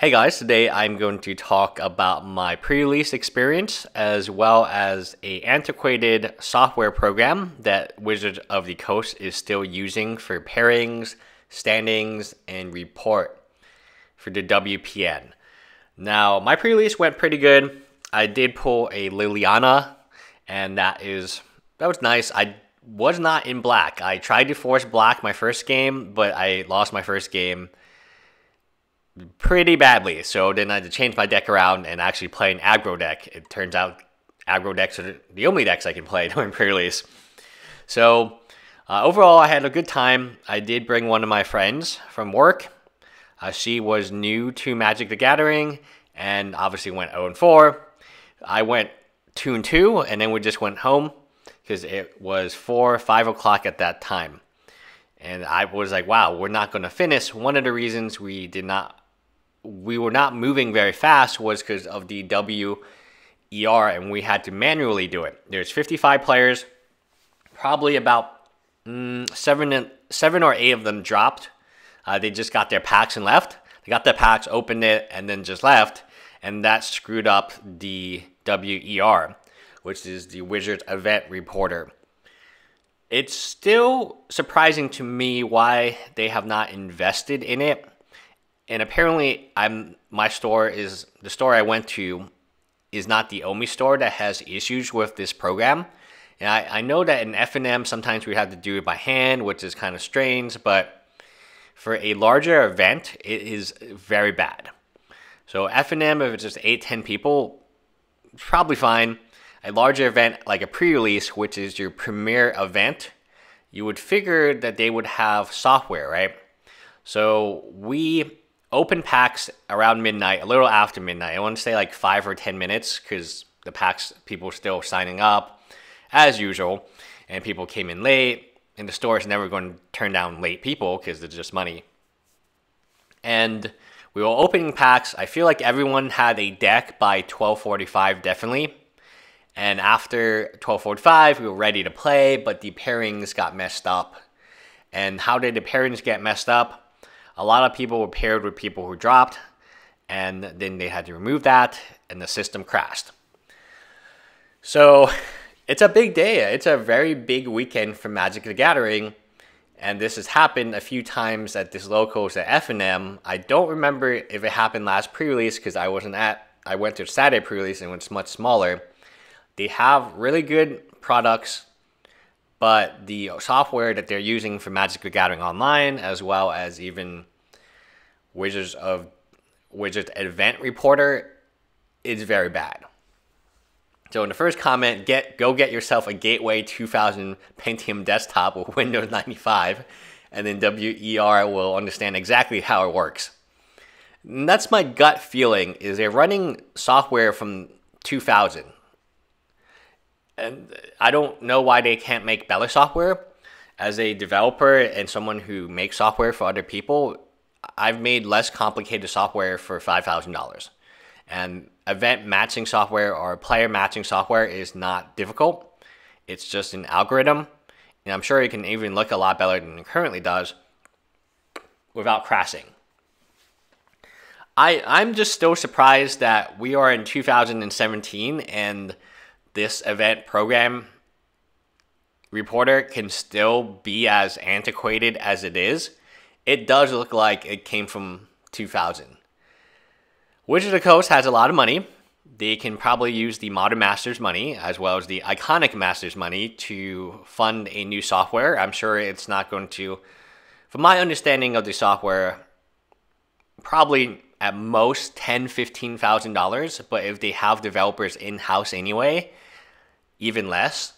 Hey guys, today I'm going to talk about my pre-release experience as well as an antiquated software program that Wizards of the Coast is still using for pairings, standings, and report for the WPN. Now, my pre-release went pretty good. I did pull a Liliana, and that was nice. I was not in black. I tried to force black my first game, but I lost my first game pretty badly, so then I had to change my deck around and actually play an aggro deck. It turns out aggro decks are the only decks I can play during pre-release. So overall, I had a good time. I did bring one of my friends from work. She was new to Magic: The Gathering and obviously went 0-4. I went 2-2, and then we just went home because it was 4 or 5 o'clock at that time. And I was like, wow, we're not going to finish. One of the reasons we were not moving very fast was because of the WER, and we had to manually do it. There's 55 players, probably about seven or eight of them dropped. They just got their packs and left. They got their packs, opened it, and then just left, and that screwed up the WER, which is the Wizards Event Reporter. It's still surprising to me why they have not invested in it. And apparently, the store I went to is not the only store that has issues with this program. And I know that in FNM, sometimes we have to do it by hand, which is kind of strange. But for a larger event, it is very bad. So FNM, if it's just 8, 10 people, probably fine. A larger event like a pre-release, which is your premiere event, you would figure that they would have software, right? So we open packs around midnight, a little after midnight. I want to say like 5 or 10 minutes because the packs, people were still signing up as usual, and people came in late, and the store is never going to turn down late people because it's just money. And we were opening packs. I feel like everyone had a deck by 12:45 definitely, and after 12:45 we were ready to play, but the pairings got messed up. And how did the pairings get messed up? A lot of people were paired with people who dropped, and then they had to remove that, and the system crashed. So it's a big day. It's a very big weekend for Magic: The Gathering, and this has happened a few times at this locals at FNM. I don't remember if it happened last pre-release because I wasn't at. I went to Saturday pre-release and it's much smaller. They have really good products, but the software that they're using for Magic: The Gathering Online, as well as even Wizards Event Reporter, is very bad. So in the first comment, go get yourself a Gateway 2000 Pentium desktop with Windows 95, and then WER will understand exactly how it works. And that's my gut feeling, is they're running software from 2000. And I don't know why they can't make better software. As a developer and someone who makes software for other people, I've made less complicated software for $5,000. And event matching software or player matching software is not difficult. It's just an algorithm. And I'm sure it can even look a lot better than it currently does without crashing. I'm just still surprised that we are in 2017 and this event program reporter can still be as antiquated as it is. It does look like it came from 2000. Wizards of the Coast has a lot of money. They can probably use the Modern Masters money as well as the Iconic Masters money to fund a new software. I'm sure it's not going to, from my understanding of the software, probably at most $10,000, $15,000. But if they have developers in-house anyway, even less.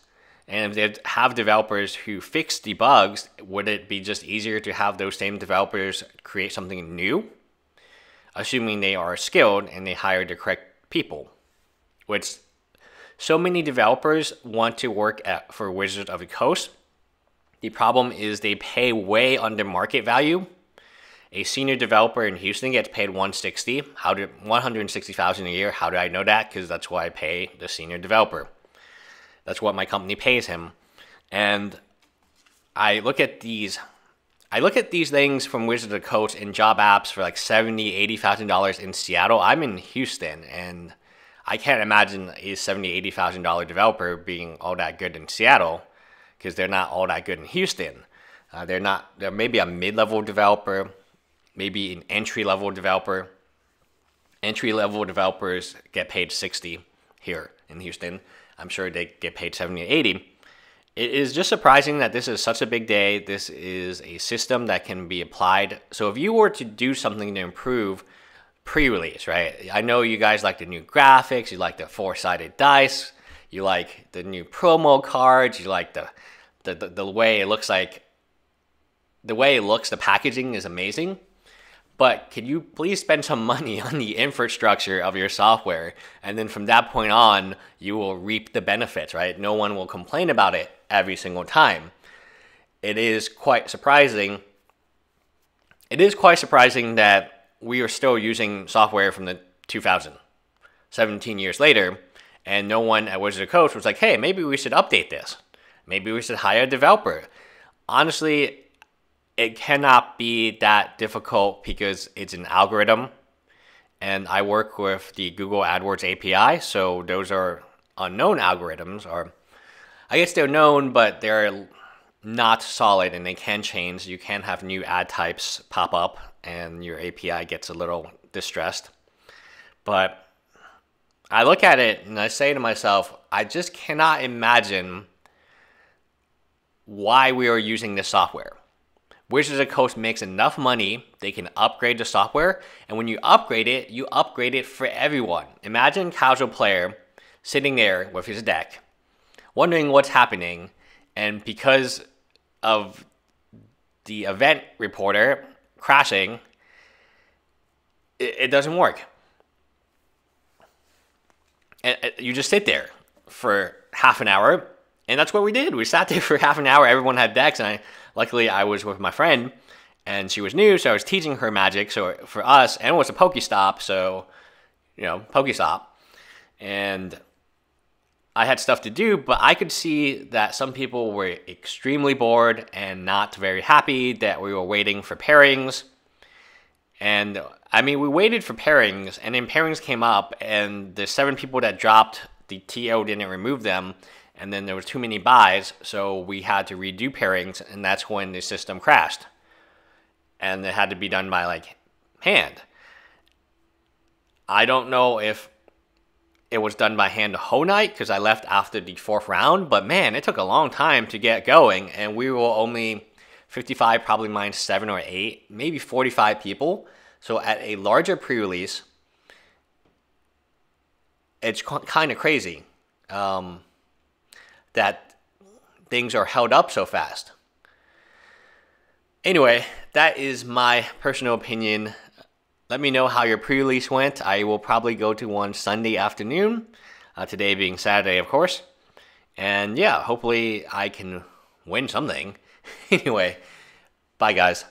And if they have developers who fix the bugs, would it be just easier to have those same developers create something new? Assuming they are skilled and they hire the correct people. Which, so many developers want to work for Wizards of the Coast. The problem is they pay way under market value. A senior developer in Houston gets paid $160,000. How did $160,000 a year? How do I know that? Because that's what I pay the senior developer. That's what my company pays him. And I look at these I look at these things from Wizards of the Coast and job apps for like $70,000, $80,000 in Seattle. I'm in Houston, and I can't imagine a $70,000, $80,000 developer being all that good in Seattle, because they're not all that good in Houston. They're maybe a mid-level developer, maybe an entry-level developer. Entry-level developers get paid $60,000 here in Houston. I'm sure they get paid $70,000 to $80,000. It is just surprising that this is such a big day. This is a system that can be applied. So if you were to do something to improve pre-release, right? I know you guys like the new graphics, you like the four-sided dice, you like the new promo cards, you like the way it looks like. The way it looks, the packaging is amazing. But could you please spend some money on the infrastructure of your software? And then from that point on, you will reap the benefits, right? No one will complain about it every single time. It is quite surprising. It is quite surprising that we are still using software from the 2000, 17 years later, and no one at Wizards of the Coast was like, hey, maybe we should update this. Maybe we should hire a developer. Honestly, it cannot be that difficult because it's an algorithm, and I work with the Google AdWords API, so those are unknown algorithms, or I guess they're known, but they're not solid and they can change. You can have new ad types pop up and your API gets a little distressed. But I look at it and I say to myself, I just cannot imagine why we are using this software. Wizards of the Coast makes enough money, they can upgrade the software, and when you upgrade it for everyone. Imagine a casual player sitting there with his deck, wondering what's happening, and because of the event reporter crashing, it doesn't work. And you just sit there for half an hour, and that's what we did. We sat there for half an hour, everyone had decks, and luckily, I was with my friend, and she was new, so I was teaching her Magic. So for us, and it was a Pokestop, so, you know, Pokestop. And I had stuff to do, but I could see that some people were extremely bored and not very happy that we were waiting for pairings. And, I mean, we waited for pairings, and then pairings came up, and the 7 people that dropped, the TO didn't remove them. And then there was too many buys, so we had to redo pairings, and that's when the system crashed. And it had to be done by, like, hand. I don't know if it was done by hand the whole night, because I left after the 4th round, but man, it took a long time to get going, and we were only 55, probably minus 7 or 8, maybe 45 people. So at a larger pre-release, it's kind of crazy. That things are held up so fast. Anyway, that is my personal opinion. Let me know how your pre-release went. I will probably go to one Sunday afternoon, today being Saturday, of course. And yeah, hopefully I can win something. Anyway, bye guys.